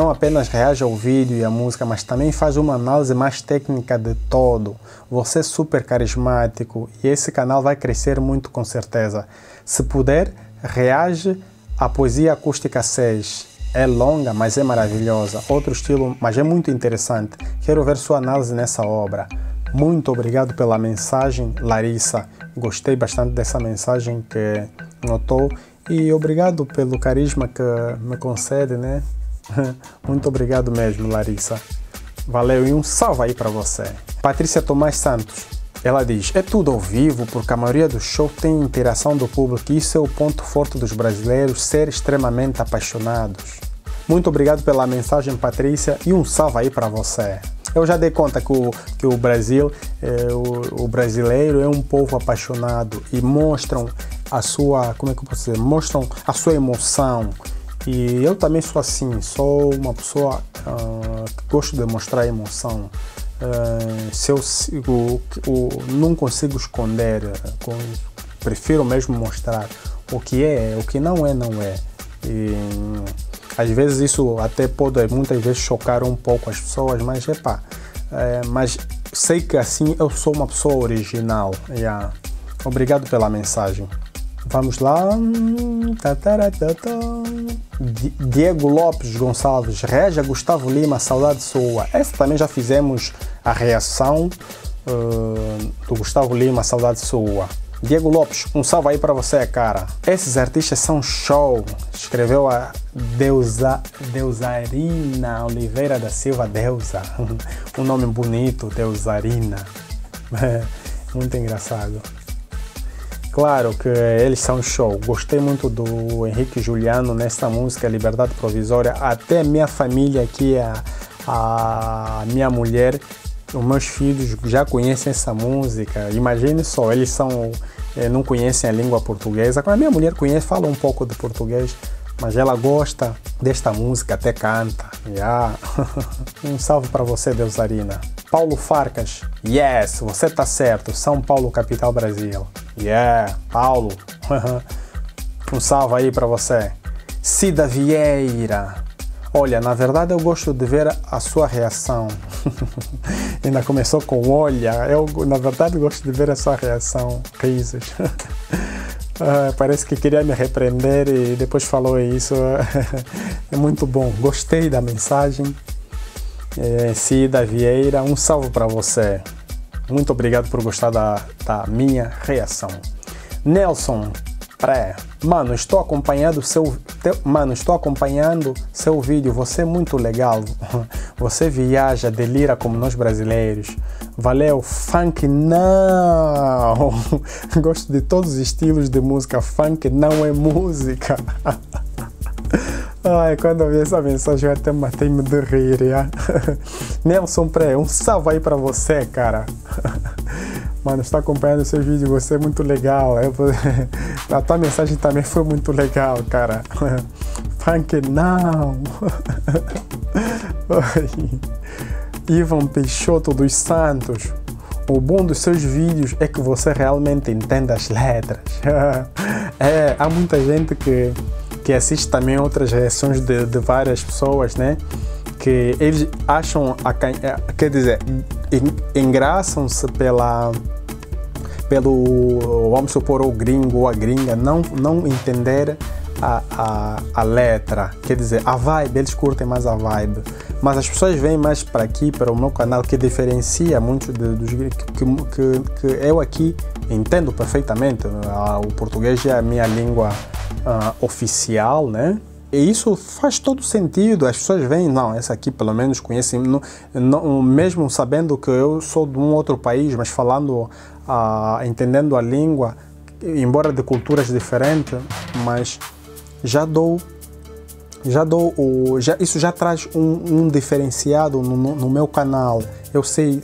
apenas reage ao vídeo e à música, mas também faz uma análise mais técnica de todo. Você é super carismático e esse canal vai crescer muito, com certeza. Se puder, reage à Poesia Acústica 6. É longa, mas é maravilhosa. Outro estilo, mas é muito interessante. Quero ver sua análise nessa obra. Muito obrigado pela mensagem, Larissa. Gostei bastante dessa mensagem que notou. E obrigado pelo carisma que me concede, né? Muito obrigado mesmo, Larissa. Valeu e um salve aí para você. Patrícia Tomás Santos. Ela diz, é tudo ao vivo, porque a maioria do show tem interação do público e isso é o ponto forte dos brasileiros, ser extremamente apaixonados. Muito obrigado pela mensagem, Patrícia, e um salve aí para você. Eu já dei conta que o Brasil, o brasileiro é um povo apaixonado e mostram a sua, como é que eu posso dizer, mostram a sua emoção. E eu também sou assim, sou uma pessoa que gosto de mostrar emoção. Não consigo esconder, prefiro mesmo mostrar o que é, o que não é. E às vezes isso até pode muitas vezes chocar um pouco as pessoas, mas mas sei que assim eu sou uma pessoa original. Yeah. Obrigado pela mensagem. Vamos lá. Diego Lopes Gonçalves. Reage a Gusttavo Lima, saudade sua. Essa também já fizemos a reação do Gusttavo Lima, saudade sua. Diego Lopes, um salve aí para você, cara. Esses artistas são show. Escreveu a Deusarina Oliveira da Silva. Deusa. Um nome bonito, Deusarina. Muito engraçado. Claro que eles são show. Gostei muito do Henrique e Juliano nessa música Liberdade Provisória. Até minha família aqui, a minha mulher, os meus filhos já conhecem essa música. Imagine só, eles são, não conhecem a língua portuguesa. A minha mulher conhece, fala um pouco de português, mas ela gosta desta música, até canta. Yeah. Um salve para você, Deusarina. Paulo Farcas. Yes, você tá certo. São Paulo, capital, Brasil. Yeah, Paulo. Um salve aí para você. Cida Vieira. Olha, na verdade eu gosto de ver a sua reação. Ainda começou com olha. Eu, na verdade, gosto de ver a sua reação. Risos. Parece que queria me repreender e depois falou isso. É muito bom. Gostei da mensagem. Cida Vieira, um salve para você. Muito obrigado por gostar da minha reação. Nelson Pré. Mano, estou acompanhando seu vídeo. Você é muito legal. Você viaja, delira como nós brasileiros. Valeu, funk não. Gosto de todos os estilos de música. Funk não é música. Ai, quando eu vi essa mensagem eu até matei-me de rir, yeah? Nelson Pré, um salve aí pra você, cara. Mano, estou acompanhando o seu vídeo, você é muito legal. A tua mensagem também foi muito legal, cara. Funk não. Ivan Peixoto dos Santos. O bom dos seus vídeos é que você realmente entende as letras. É, há muita gente que assiste também outras reações de várias pessoas, né? Que eles acham, quer dizer, engraçam-se pelo, vamos supor, o gringo ou a gringa não entender a letra, quer dizer, a vibe, eles curtem mais a vibe. Mas as pessoas vêm mais para aqui, para o meu canal, que diferencia muito dos que eu aqui entendo perfeitamente. O português é a minha língua oficial, né? E isso faz todo sentido. As pessoas veem, não, essa aqui pelo menos conhecem, mesmo sabendo que eu sou de um outro país, mas falando, entendendo a língua, embora de culturas diferentes, mas isso já traz um diferenciado no meu canal. Eu sei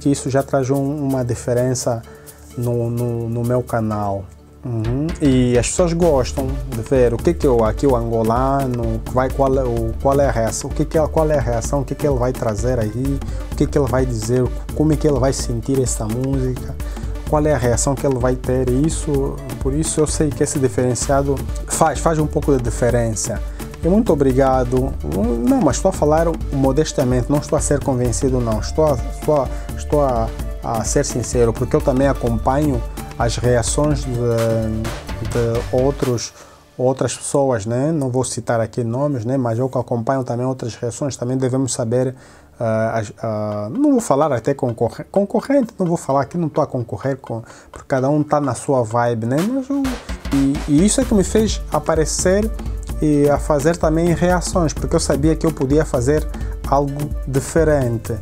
que isso já traz uma diferença no meu canal. Uhum. E as pessoas gostam de ver o que é aqui o angolano, qual é a reação, qual é a reação, o que ele vai trazer aí, o que ele vai dizer, como é que ele vai sentir essa música, qual é a reação que ele vai ter. Isso, por isso eu sei que esse diferenciado faz um pouco de diferença. E muito obrigado. Não, mas estou a falar modestamente, não estou a ser convencido, não. Estou a ser sincero, porque eu também acompanho as reações de outras pessoas, né? Não vou citar aqui nomes, né? Mas eu que acompanho também outras reações, também devemos saber, não vou falar até concorrente, não vou falar aqui, não estou a concorrer, porque cada um está na sua vibe, né? Mas e isso é que me fez aparecer e a fazer também reações, porque eu sabia que eu podia fazer algo diferente.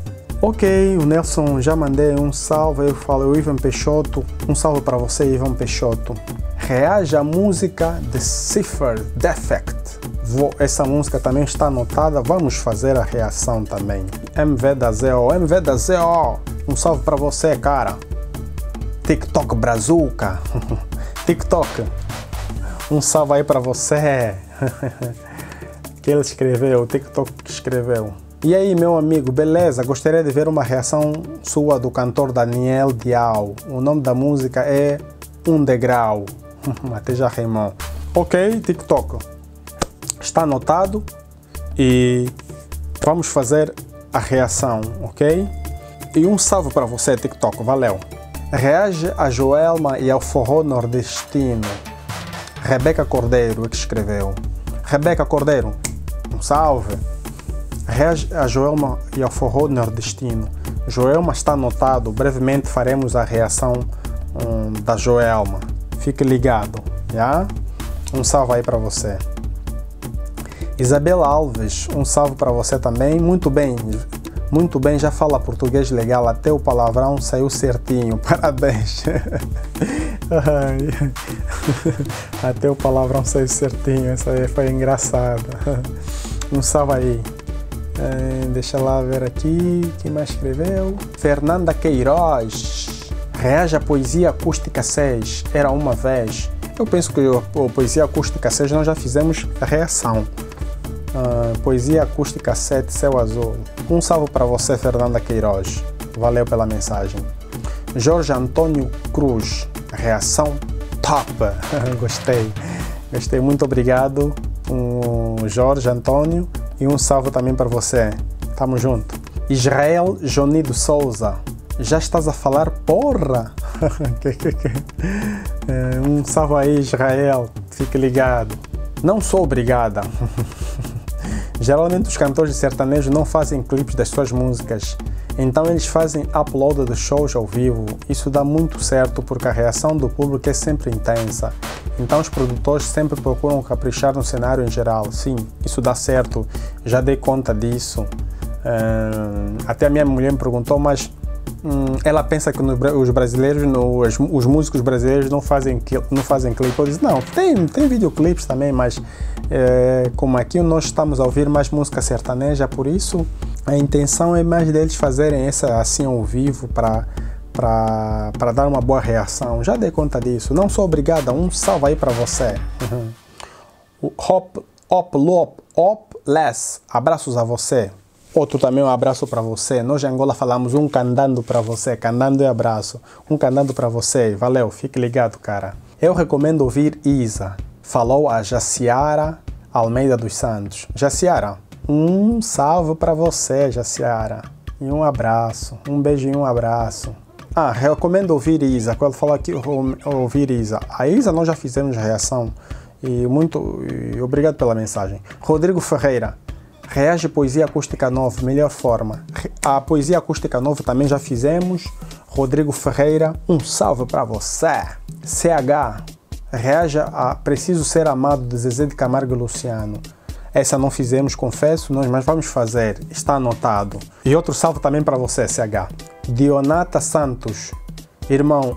Ok, o Nelson, já mandei um salve. Eu falo, o Ivan Peixoto, um salve para você, Ivan Peixoto. Reaja à música The Cipher Defect. Essa música também está anotada, vamos fazer a reação também. MV da ZO, um salve para você, cara. TikTok Brazuca. TikTok, um salve aí para você. Que ele escreveu, o TikTok que escreveu. E aí, meu amigo, beleza? Gostaria de ver uma reação sua do cantor Daniel Dial. O nome da música é Um Degrau. Até já rimou. Ok, TikTok. Está anotado. E vamos fazer a reação, ok? E um salve para você, TikTok, valeu! Reage a Joelma e ao forró nordestino. Rebeca Cordeiro que escreveu. Rebeca Cordeiro, um salve! Reage a Joelma e ao forró nordestino. Joelma está anotado, brevemente faremos a reação da Joelma. Fique ligado, já? Um salve aí para você. Isabela Alves, um salve para você também. Muito bem, já fala português legal, até o palavrão saiu certinho, parabéns. Até o palavrão saiu certinho, essa aí foi engraçada. Um salve aí. Deixa lá ver aqui, quem mais escreveu? Fernanda Queiroz, reage a Poesia Acústica 6, Era Uma Vez. Eu penso que a Poesia Acústica 6 nós já fizemos a reação. Poesia Acústica 7, Céu Azul. Um salve para você, Fernanda Queiroz, valeu pela mensagem. Jorge Antônio Cruz, reação top. Gostei, gostei, muito obrigado, Jorge Antônio. E um salve também para você, tamo junto. Israel Jonido Souza, já estás a falar porra? Um salve aí, Israel, fique ligado. Não sou obrigada. Geralmente os cantores de sertanejo não fazem clipes das suas músicas, então eles fazem upload dos shows ao vivo. Isso dá muito certo porque a reação do público é sempre intensa. Então os produtores sempre procuram caprichar no cenário em geral. Sim, isso dá certo, já dei conta disso. Até a minha mulher me perguntou, mas ela pensa que os brasileiros, os músicos brasileiros não fazem clipe. Eu disse, não, tem videoclipes também, mas como aqui nós estamos a ouvir mais música sertaneja, por isso a intenção é mais deles fazerem essa assim ao vivo para dar uma boa reação. Já dei conta disso, não sou obrigada, um salve aí para você. Hop Less, abraços a você. Outro também, um abraço para você. Nós em Angola falamos um candando para você, candando e abraço, um candando para você, valeu, fique ligado, cara. Eu recomendo ouvir Isa, falou a Jaciara Almeida dos Santos. Jaciara, um salve para você, Jaciara, e um abraço, um beijo e um abraço. Recomendo ouvir Isa, quando falar aqui ouvir Isa, a Isa nós já fizemos reação, e obrigado pela mensagem. Rodrigo Ferreira, reage Poesia Acústica 9, melhor forma. A Poesia Acústica 9 também já fizemos. Rodrigo Ferreira, um salve para você. CH, reaja a Preciso Ser Amado, de Zezé de Camargo e Luciano. Essa não fizemos, confesso, mas vamos fazer, está anotado. E outro salve também para você, CH. Dionata Santos, irmão,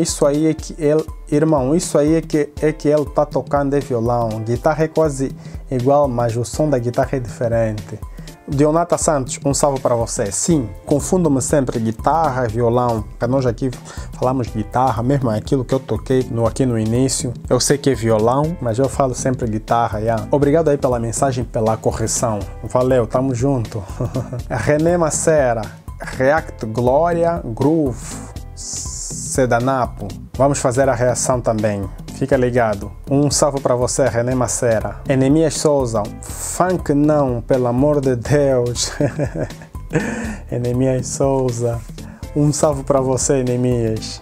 isso aí é que ele, ele tá tocando é violão, guitarra é quase igual, mas o som da guitarra é diferente. Dionata Santos, um salve para você. Sim, confundo-me sempre guitarra e violão, porque nós aqui falamos guitarra, mesmo aquilo que eu toquei aqui no início, eu sei que é violão, mas eu falo sempre guitarra, yeah. Obrigado aí pela mensagem, pela correção, valeu, tamo junto. René Macera, React Glória Groove Sedanapo, vamos fazer a reação também, fica ligado. Um salve para você, René Macera. Enemias Souza, funk não, pelo amor de Deus. Enemias Souza, um salve para você, Enemias.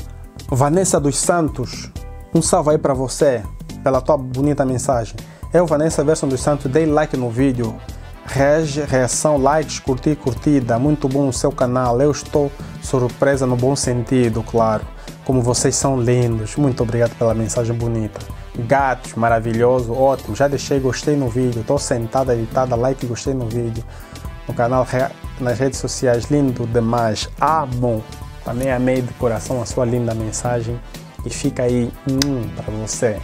Vanessa dos Santos, um salve aí para você, pela tua bonita mensagem. Eu, Vanessa Verson dos Santos, dei like no vídeo, reação, likes, curtida, muito bom o seu canal, eu estou surpresa no bom sentido, claro. Como vocês são lindos, muito obrigado pela mensagem bonita. Gatos, maravilhoso, ótimo, já deixei gostei no vídeo, estou sentada, editada, like, gostei no vídeo, no canal, nas redes sociais, lindo demais, amo, também amei de coração a sua linda mensagem e fica aí para você.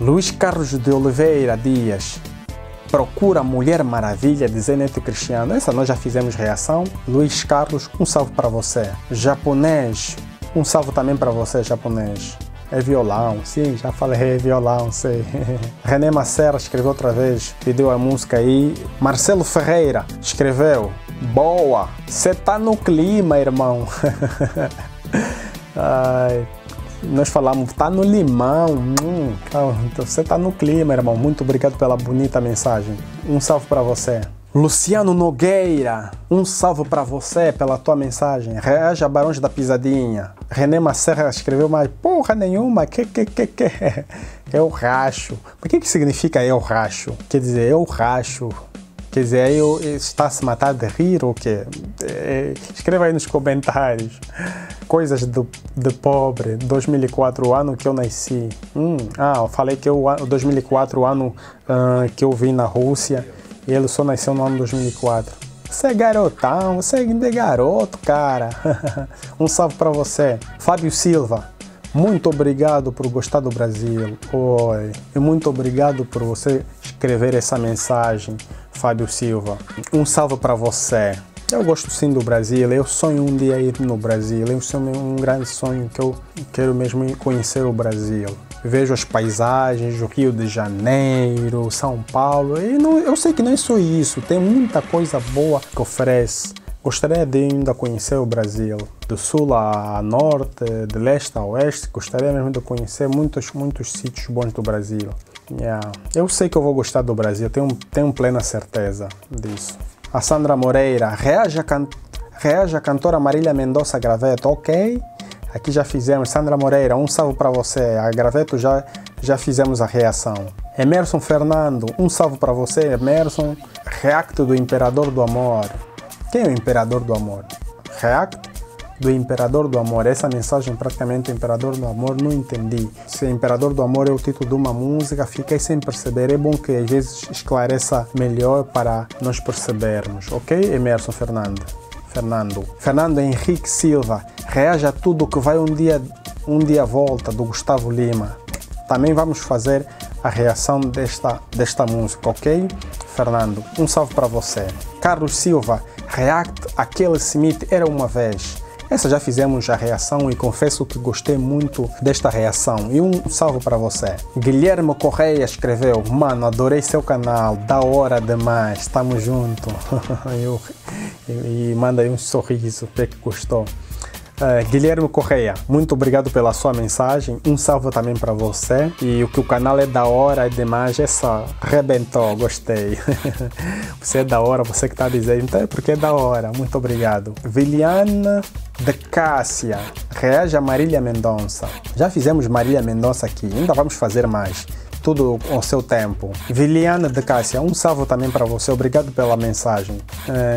Luiz Carlos de Oliveira Dias, procura Mulher Maravilha, de Zé Neto e Cristiano. Essa nós já fizemos reação. Luiz Carlos, um salve para você. Japonês, um salve também para você, japonês. É violão, sim, já falei, é violão, sei. René Macera escreveu outra vez, pediu a música aí. Marcelo Ferreira escreveu, boa, você tá no clima, irmão. Ai, nós falamos, tá no limão, você tá no clima, irmão, muito obrigado pela bonita mensagem, um salve para você. Luciano Nogueira, um salvo pra você pela tua mensagem. Reaja Barões da Pisadinha. René Macerra escreveu, mas porra nenhuma, que. Eu racho. Mas o que significa eu racho? Quer dizer, eu racho. Quer dizer, eu está se matar de rir ou quê? Escreva aí nos comentários. Coisas de pobre, 2004, o ano que eu nasci. Eu falei que o 2004, o ano que eu vim na Rússia. E ele só nasceu no ano 2004. Você é garotão, você é garoto, cara. Um salve pra você. Fábio Silva, muito obrigado por gostar do Brasil. Oi. E muito obrigado por você escrever essa mensagem, Fábio Silva. Um salve pra você. Eu gosto sim do Brasil, eu sonho um dia ir no Brasil. Eu sonho um grande sonho que eu quero mesmo conhecer o Brasil. Vejo as paisagens, o Rio de Janeiro, São Paulo, e não, eu sei que não é só isso, tem muita coisa boa que oferece. Gostaria de ainda conhecer o Brasil, do sul a norte, de leste a oeste, gostaria mesmo de conhecer muitos sítios bons do Brasil. Eu sei que eu vou gostar do Brasil, tenho plena certeza disso. A Sandra Moreira, reaja a cantora Marília Mendonça Graveto, ok? Aqui já fizemos, Sandra Moreira, um salve para você, a Graveto já fizemos a reação. Emerson Fernando, um salve para você, Emerson. React do Imperador do Amor. Quem é o Imperador do Amor? React do Imperador do Amor, essa mensagem praticamente Imperador do Amor, não entendi. Se Imperador do Amor é o título de uma música, fiquei sem perceber, é bom que às vezes esclareça melhor para nós percebermos, ok, Emerson Fernando? Fernando Henrique Silva, reaja a tudo que vai um dia volta, do Gusttavo Lima. Também vamos fazer a reação desta música, ok? Fernando, um salve para você. Carlos Silva, react Aquele Smith Era Uma Vez. Essa já fizemos a reação e confesso que gostei muito desta reação. E um salve para você. Guilherme Correia escreveu, mano, adorei seu canal, da hora demais, tamo junto. E manda aí um sorriso, até que gostou. Guilherme Correia, muito obrigado pela sua mensagem, um salve também para você. E o que o canal é da hora, é demais, é só, arrebentou, gostei. Você é da hora, você que está dizendo, então é porque é da hora, muito obrigado. Viliana de Cássia, reaja Marília Mendonça. Já fizemos Marília Mendonça aqui, ainda vamos fazer mais. Tudo ao seu tempo. Viliana de Cássia, um salve também para você, obrigado pela mensagem.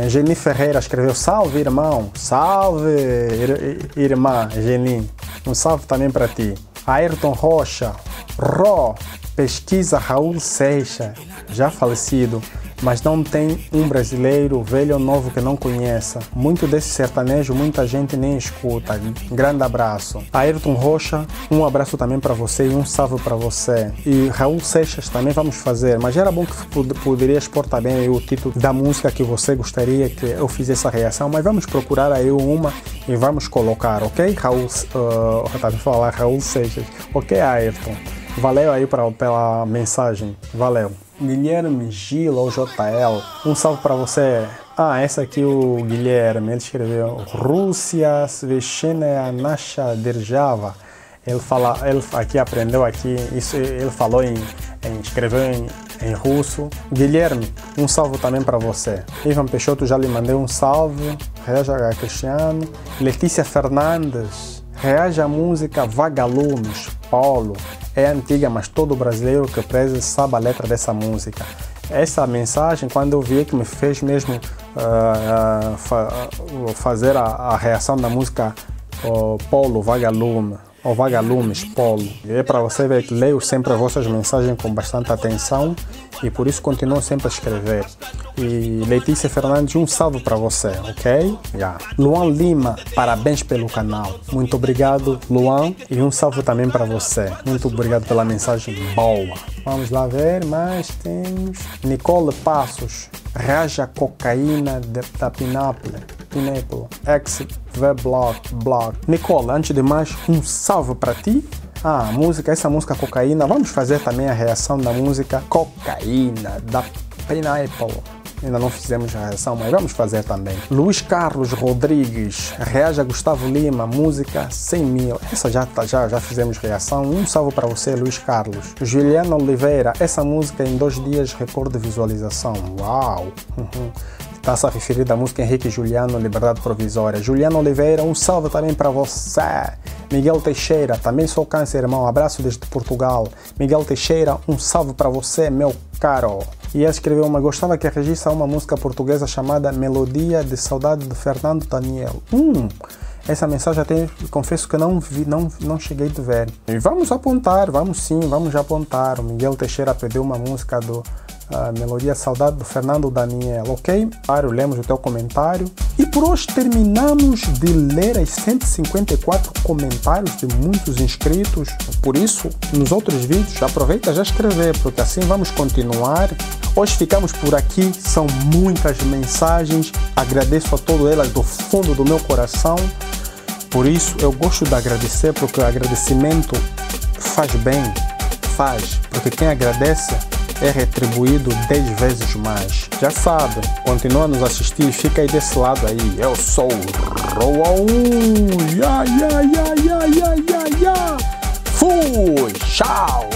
Geni Ferreira escreveu, salve irmão, salve irmã Geni, um salve também para ti. Ayrton Rocha, pesquisa Raul Seixas, já falecido, mas não tem um brasileiro velho ou novo que não conheça. Muito desse sertanejo muita gente nem escuta. Grande abraço. Ayrton Rocha, um abraço também para você e um salve para você. E Raul Seixas também vamos fazer, mas era bom que poderias portar bem aí o título da música que você gostaria que eu fizesse essa reação, mas vamos procurar aí uma e vamos colocar, ok? Raul Seixas. Ok, Ayrton. Valeu aí pela mensagem. Valeu. Guilherme Gil ou JL, um salve para você. Essa aqui o Guilherme, ele escreveu Rússia, Sveshchena Nasha Derjava. Ele aqui aprendeu aqui, isso ele falou escreveu em russo. Guilherme, um salve também para você. Ivan Peixoto, já lhe mandei um salve. Reaja a Cristiano. Letícia Fernandes, reaja à música Vagalumes, Paulo. É antiga, mas todo brasileiro que preza sabe a letra dessa música. Essa mensagem, quando eu vi, que me fez mesmo fazer a reação da música Paulo Vagalume, ou Vagalumes Paulo. E é para você ver que leio sempre as vossas mensagens com bastante atenção e por isso continuo sempre a escrever. E Letícia Fernandes, um salve para você, ok? Luan Lima, parabéns pelo canal. Muito obrigado, Luan. E um salve também para você. Muito obrigado pela mensagem boa. Vamos lá ver, mais temos... Nicole Passos, reaja cocaína da Pineapple. Block. Nicole, antes de mais, um salve para ti. Essa música Cocaína, vamos fazer também a reação da música Cocaína da Pineapple. ainda não fizemos reação, mas vamos fazer também. Luiz Carlos Rodrigues, reage a Gusttavo Lima, música 100 mil. Essa já fizemos reação. Um salve para você, Luiz Carlos. Juliano Oliveira, essa música em 2 dias, recorde de visualização. Uau! Está-se a referir da música Henrique e Juliano, Liberdade Provisória. Juliano Oliveira, um salve também para você. Miguel Teixeira, também sou câncer, irmão. Abraço desde Portugal. Miguel Teixeira, um salve para você, meu caro. E ela escreveu uma: gostava que registra uma música portuguesa chamada Melodia de Saudade de Fernando Daniel. Essa mensagem até confesso que não cheguei de ver. E vamos apontar, vamos apontar. O Miguel Teixeira pediu uma música do Melodia Saudade do Fernando Daniel, ok? Claro, lemos o teu comentário. E por hoje terminamos de ler as 154 comentários de muitos inscritos. Por isso, nos outros vídeos, aproveita já escrever, porque assim vamos continuar. Hoje ficamos por aqui, são muitas mensagens. Agradeço a todas elas do fundo do meu coração. Por isso, eu gosto de agradecer, porque o agradecimento faz bem, faz. Porque quem agradece é retribuído 10 vezes mais. Já sabe, continua a nos assistir e fica aí desse lado aí. Eu sou o Roan. Fui, tchau.